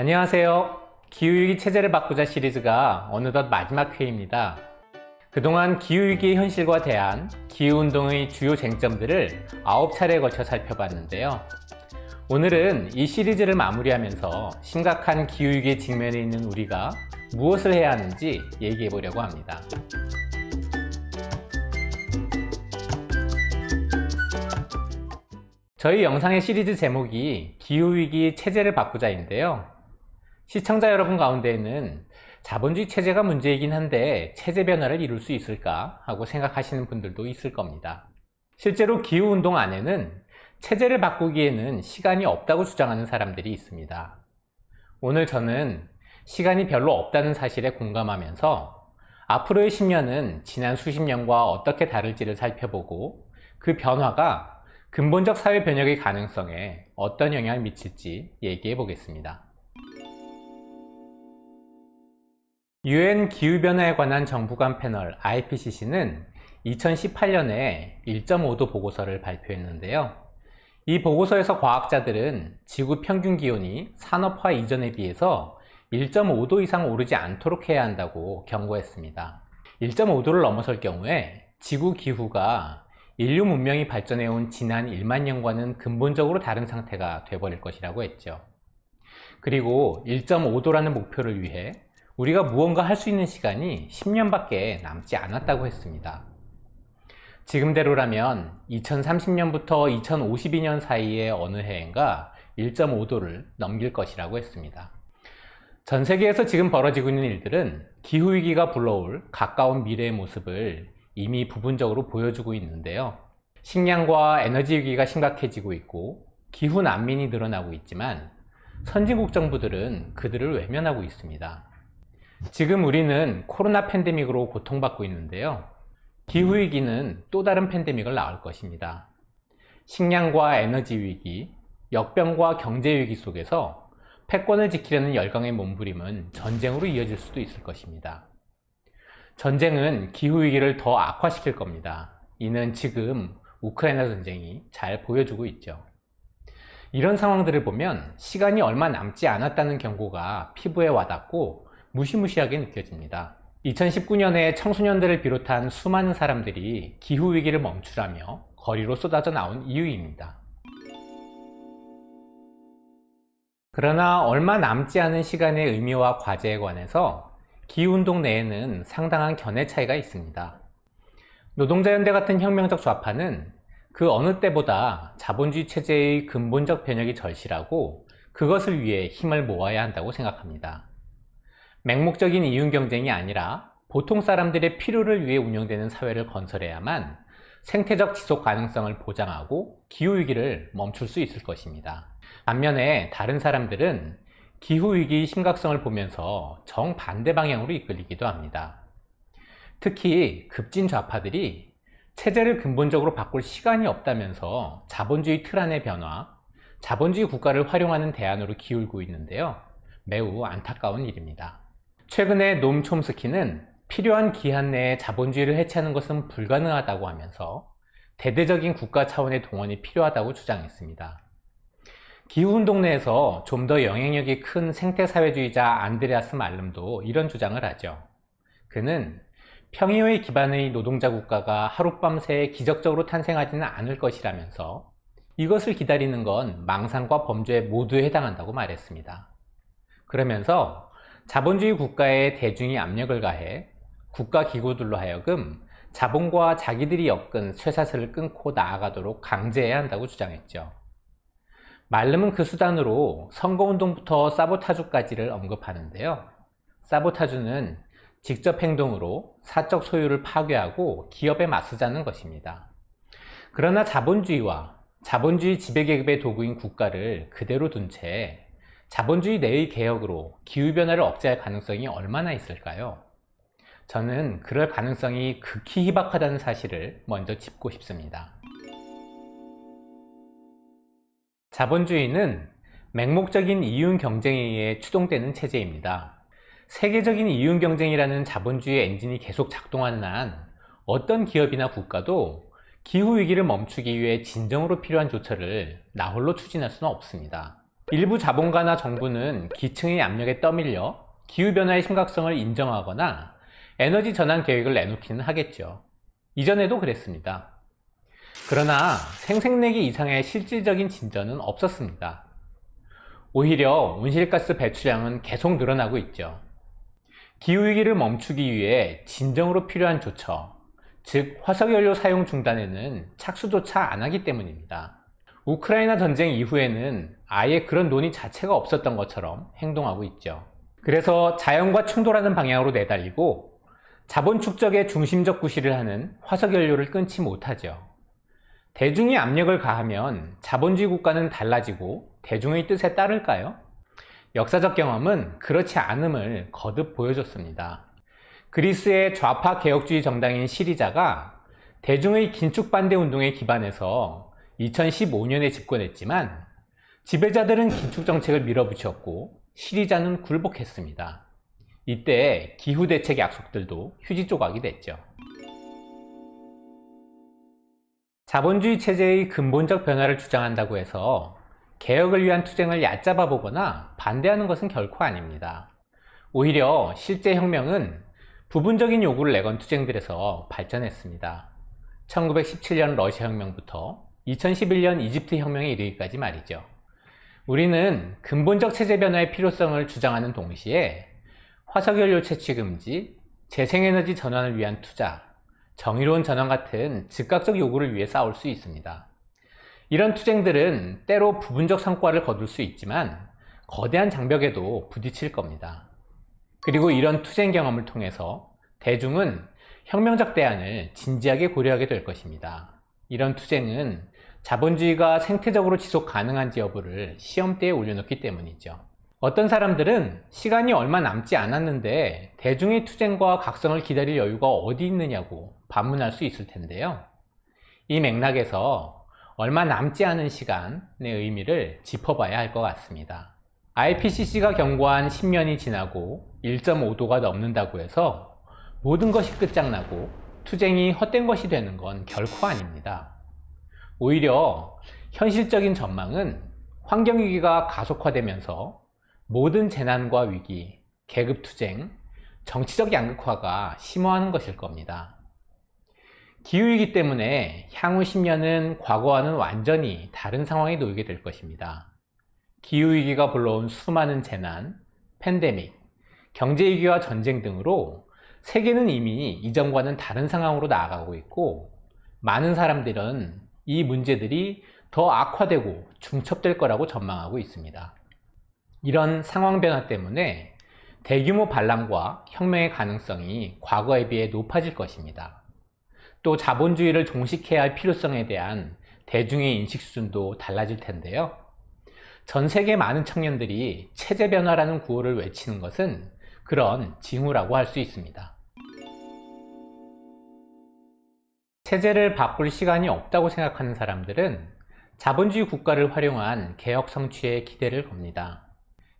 안녕하세요. 기후위기 체제를 바꾸자 시리즈가 어느덧 마지막 회입니다. 그동안 기후위기의 현실과 대한 기후운동의 주요 쟁점들을 9차례에 걸쳐 살펴봤는데요. 오늘은 이 시리즈를 마무리하면서 심각한 기후위기에 직면해 있는 우리가 무엇을 해야 하는지 얘기해 보려고 합니다. 저희 영상의 시리즈 제목이 기후위기 체제를 바꾸자인데요. 시청자 여러분 가운데는 자본주의 체제가 문제이긴 한데 체제 변화를 이룰 수 있을까 하고 생각하시는 분들도 있을 겁니다. 실제로 기후운동 안에는 체제를 바꾸기에는 시간이 없다고 주장하는 사람들이 있습니다. 오늘 저는 시간이 별로 없다는 사실에 공감하면서 앞으로의 10년은 지난 수십 년과 어떻게 다를지를 살펴보고 그 변화가 근본적 사회 변혁의 가능성에 어떤 영향을 미칠지 얘기해 보겠습니다. UN 기후변화에 관한 정부 간 패널 IPCC는 2018년에 1.5도 보고서를 발표했는데요. 이 보고서에서 과학자들은 지구 평균 기온이 산업화 이전에 비해서 1.5도 이상 오르지 않도록 해야 한다고 경고했습니다. 1.5도를 넘어설 경우에 지구 기후가 인류 문명이 발전해온 지난 1만 년과는 근본적으로 다른 상태가 돼버릴 것이라고 했죠. 그리고 1.5도라는 목표를 위해 우리가 무언가 할 수 있는 시간이 10년밖에 남지 않았다고 했습니다. 지금대로라면 2030년부터 2052년 사이의 어느 해인가 1.5도를 넘길 것이라고 했습니다. 전 세계에서 지금 벌어지고 있는 일들은 기후위기가 불러올 가까운 미래의 모습을 이미 부분적으로 보여주고 있는데요. 식량과 에너지 위기가 심각해지고 있고 기후 난민이 늘어나고 있지만 선진국 정부들은 그들을 외면하고 있습니다. 지금 우리는 코로나 팬데믹으로 고통받고 있는데요. 기후위기는 또 다른 팬데믹을 낳을 것입니다. 식량과 에너지 위기, 역병과 경제 위기 속에서 패권을 지키려는 열강의 몸부림은 전쟁으로 이어질 수도 있을 것입니다. 전쟁은 기후위기를 더 악화시킬 겁니다. 이는 지금 우크라이나 전쟁이 잘 보여주고 있죠. 이런 상황들을 보면 시간이 얼마 남지 않았다는 경고가 피부에 와닿고 무시무시하게 느껴집니다. 2019년에 청소년들을 비롯한 수많은 사람들이 기후위기를 멈추라며 거리로 쏟아져 나온 이유입니다. 그러나 얼마 남지 않은 시간의 의미와 과제에 관해서 기후운동 내에는 상당한 견해 차이가 있습니다. 노동자연대 같은 혁명적 좌파는 그 어느 때보다 자본주의 체제의 근본적 변혁이 절실하고 그것을 위해 힘을 모아야 한다고 생각합니다. 맹목적인 이윤경쟁이 아니라 보통 사람들의 필요를 위해 운영되는 사회를 건설해야만 생태적 지속 가능성을 보장하고 기후위기를 멈출 수 있을 것입니다. 반면에 다른 사람들은 기후위기의 심각성을 보면서 정반대 방향으로 이끌리기도 합니다. 특히 급진 좌파들이 체제를 근본적으로 바꿀 시간이 없다면서 자본주의 틀 안의 변화, 자본주의 국가를 활용하는 대안으로 기울고 있는데요. 매우 안타까운 일입니다. 최근에 놈 촘스키는 필요한 기한 내에 자본주의를 해체하는 것은 불가능하다고 하면서 대대적인 국가 차원의 동원이 필요하다고 주장했습니다. 기후운동 내에서 좀 더 영향력이 큰 생태사회주의자 안드레아스 말름도 이런 주장을 하죠. 그는 평의의 기반의 노동자 국가가 하룻밤새에 기적적으로 탄생하지는 않을 것이라면서 이것을 기다리는 건 망상과 범죄 모두에 해당한다고 말했습니다. 그러면서 자본주의 국가에 대중이 압력을 가해 국가기구들로 하여금 자본과 자기들이 엮은 쇠사슬을 끊고 나아가도록 강제해야 한다고 주장했죠. 말름은 그 수단으로 선거운동부터 사보타주까지를 언급하는데요. 사보타주는 직접 행동으로 사적 소유를 파괴하고 기업에 맞서자는 것입니다. 그러나 자본주의와 자본주의 지배계급의 도구인 국가를 그대로 둔 채 자본주의 내의 개혁으로 기후변화를 억제할 가능성이 얼마나 있을까요? 저는 그럴 가능성이 극히 희박하다는 사실을 먼저 짚고 싶습니다. 자본주의는 맹목적인 이윤 경쟁에 의해 추동되는 체제입니다. 세계적인 이윤 경쟁이라는 자본주의 엔진이 계속 작동하는 한 어떤 기업이나 국가도 기후위기를 멈추기 위해 진정으로 필요한 조처를 나홀로 추진할 수는 없습니다. 일부 자본가나 정부는 기층의 압력에 떠밀려 기후변화의 심각성을 인정하거나 에너지 전환 계획을 내놓기는 하겠죠. 이전에도 그랬습니다. 그러나 생색내기 이상의 실질적인 진전은 없었습니다. 오히려 온실가스 배출량은 계속 늘어나고 있죠. 기후위기를 멈추기 위해 진정으로 필요한 조처, 즉 화석연료 사용 중단에는 착수조차 안 하기 때문입니다. 우크라이나 전쟁 이후에는 아예 그런 논의 자체가 없었던 것처럼 행동하고 있죠. 그래서 자연과 충돌하는 방향으로 내달리고 자본 축적에 중심적 구실을 하는 화석연료를 끊지 못하죠. 대중이 압력을 가하면 자본주의 국가는 달라지고 대중의 뜻에 따를까요? 역사적 경험은 그렇지 않음을 거듭 보여줬습니다. 그리스의 좌파 개혁주의 정당인 시리자가 대중의 긴축 반대 운동에 기반해서 2015년에 집권했지만 지배자들은 긴축 정책을 밀어붙였고 시리자는 굴복했습니다. 이때 기후 대책 약속들도 휴지 조각이 됐죠. 자본주의 체제의 근본적 변화를 주장한다고 해서 개혁을 위한 투쟁을 얕잡아 보거나 반대하는 것은 결코 아닙니다. 오히려 실제 혁명은 부분적인 요구를 내건 투쟁들에서 발전했습니다. 1917년 러시아 혁명부터 2011년 이집트 혁명에 이르기까지 말이죠. 우리는 근본적 체제 변화의 필요성을 주장하는 동시에 화석연료 채취 금지, 재생에너지 전환을 위한 투자, 정의로운 전환 같은 즉각적 요구를 위해 싸울 수 있습니다. 이런 투쟁들은 때로 부분적 성과를 거둘 수 있지만 거대한 장벽에도 부딪힐 겁니다. 그리고 이런 투쟁 경험을 통해서 대중은 혁명적 대안을 진지하게 고려하게 될 것입니다. 이런 투쟁은 자본주의가 생태적으로 지속 가능한지 여부를 시험대에 올려놓기 때문이죠. 어떤 사람들은 시간이 얼마 남지 않았는데 대중의 투쟁과 각성을 기다릴 여유가 어디 있느냐고 반문할 수 있을 텐데요. 이 맥락에서 얼마 남지 않은 시간의 의미를 짚어봐야 할 것 같습니다. IPCC가 경고한 10년이 지나고 1.5도가 넘는다고 해서 모든 것이 끝장나고 투쟁이 헛된 것이 되는 건 결코 아닙니다. 오히려 현실적인 전망은 환경위기가 가속화되면서 모든 재난과 위기, 계급투쟁, 정치적 양극화가 심화하는 것일 겁니다. 기후위기 때문에 향후 10년은 과거와는 완전히 다른 상황에 놓이게 될 것입니다. 기후위기가 불러온 수많은 재난, 팬데믹, 경제위기와 전쟁 등으로 세계는 이미 이전과는 다른 상황으로 나아가고 있고 많은 사람들은 이 문제들이 더 악화되고 중첩될 거라고 전망하고 있습니다. 이런 상황 변화 때문에 대규모 반란과 혁명의 가능성이 과거에 비해 높아질 것입니다. 또 자본주의를 종식해야 할 필요성에 대한 대중의 인식 수준도 달라질 텐데요. 전 세계 많은 청년들이 체제 변화라는 구호를 외치는 것은 그런 징후라고 할 수 있습니다. 체제를 바꿀 시간이 없다고 생각하는 사람들은 자본주의 국가를 활용한 개혁 성취에 기대를 겁니다.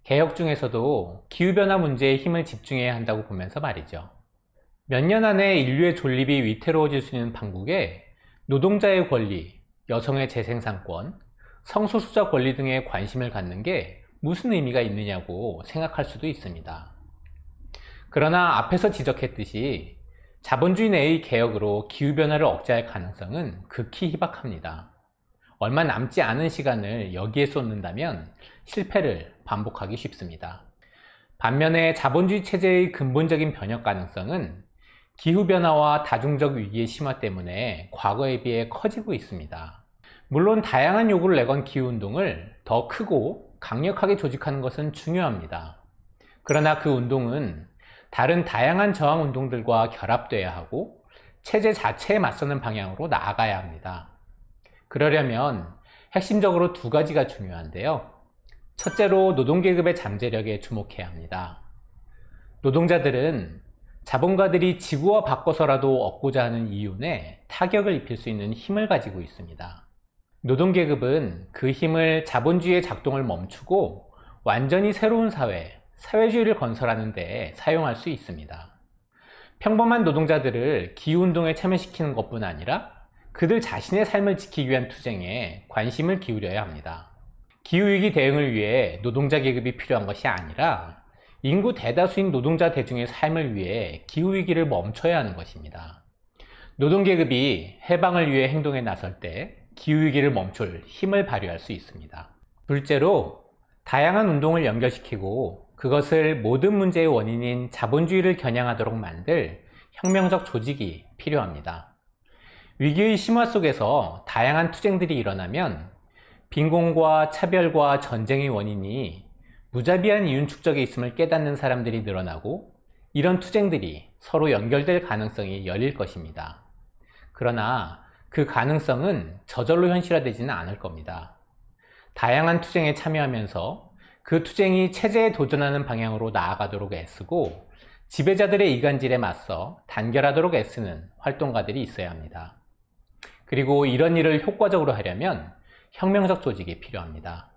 개혁 중에서도 기후변화 문제에 힘을 집중해야 한다고 보면서 말이죠. 몇 년 안에 인류의 존립이 위태로워질 수 있는 판국에 노동자의 권리, 여성의 재생산권, 성소수자 권리 등에 관심을 갖는 게 무슨 의미가 있느냐고 생각할 수도 있습니다. 그러나 앞에서 지적했듯이 자본주의 내의 개혁으로 기후변화를 억제할 가능성은 극히 희박합니다. 얼마 남지 않은 시간을 여기에 쏟는다면 실패를 반복하기 쉽습니다. 반면에 자본주의 체제의 근본적인 변혁 가능성은 기후변화와 다중적 위기의 심화 때문에 과거에 비해 커지고 있습니다. 물론 다양한 요구를 내건 기후운동을 더 크고 강력하게 조직하는 것은 중요합니다. 그러나 그 운동은 다른 다양한 저항운동들과 결합돼야 하고 체제 자체에 맞서는 방향으로 나아가야 합니다. 그러려면 핵심적으로 두 가지가 중요한데요. 첫째로 노동계급의 잠재력에 주목해야 합니다. 노동자들은 자본가들이 지구와 바꿔서라도 얻고자 하는 이윤에 타격을 입힐 수 있는 힘을 가지고 있습니다. 노동계급은 그 힘을 자본주의의 작동을 멈추고 완전히 새로운 사회, 사회주의를 건설하는 데 사용할 수 있습니다. 평범한 노동자들을 기후운동에 참여시키는 것뿐 아니라 그들 자신의 삶을 지키기 위한 투쟁에 관심을 기울여야 합니다. 기후위기 대응을 위해 노동자 계급이 필요한 것이 아니라 인구 대다수인 노동자 대중의 삶을 위해 기후위기를 멈춰야 하는 것입니다. 노동계급이 해방을 위해 행동에 나설 때 기후위기를 멈출 힘을 발휘할 수 있습니다. 둘째로, 다양한 운동을 연결시키고 그것을 모든 문제의 원인인 자본주의를 겨냥하도록 만들 혁명적 조직이 필요합니다. 위기의 심화 속에서 다양한 투쟁들이 일어나면 빈곤과 차별과 전쟁의 원인이 무자비한 이윤축적에 있음을 깨닫는 사람들이 늘어나고 이런 투쟁들이 서로 연결될 가능성이 열릴 것입니다. 그러나 그 가능성은 저절로 현실화되지는 않을 겁니다. 다양한 투쟁에 참여하면서 그 투쟁이 체제에 도전하는 방향으로 나아가도록 애쓰고 지배자들의 이간질에 맞서 단결하도록 애쓰는 활동가들이 있어야 합니다. 그리고 이런 일을 효과적으로 하려면 혁명적 조직이 필요합니다.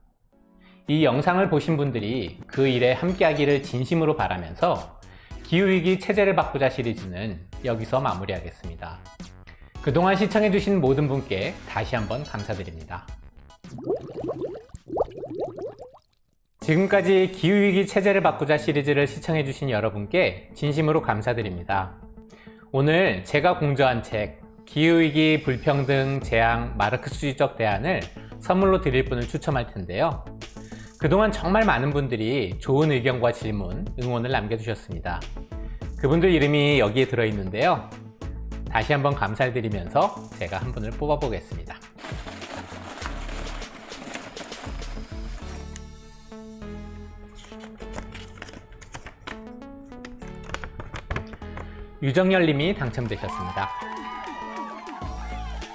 이 영상을 보신 분들이 그 일에 함께하기를 진심으로 바라면서 기후위기 체제를 바꾸자 시리즈는 여기서 마무리하겠습니다. 그동안 시청해주신 모든 분께 다시 한번 감사드립니다. 지금까지 기후위기 체제를 바꾸자 시리즈를 시청해주신 여러분께 진심으로 감사드립니다. 오늘 제가 공저한 책 기후위기, 불평등, 재앙, 마르크스주의적 대안을 선물로 드릴 분을 추첨할 텐데요. 그동안 정말 많은 분들이 좋은 의견과 질문, 응원을 남겨주셨습니다. 그분들 이름이 여기에 들어있는데요. 다시 한번 감사를 드리면서 제가 한 분을 뽑아보겠습니다. 유정열 님이 당첨되셨습니다.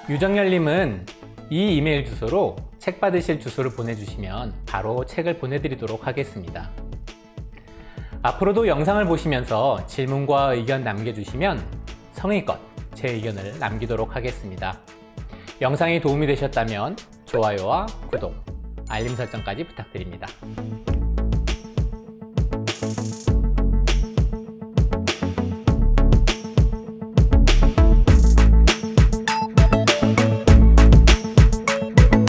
유정열 님은 이 이메일 주소로 책 받으실 주소를 보내주시면 바로 책을 보내드리도록 하겠습니다. 앞으로도 영상을 보시면서 질문과 의견 남겨주시면 성의껏 제 의견을 남기도록 하겠습니다. 영상이 도움이 되셨다면 좋아요와 구독, 알림 설정까지 부탁드립니다.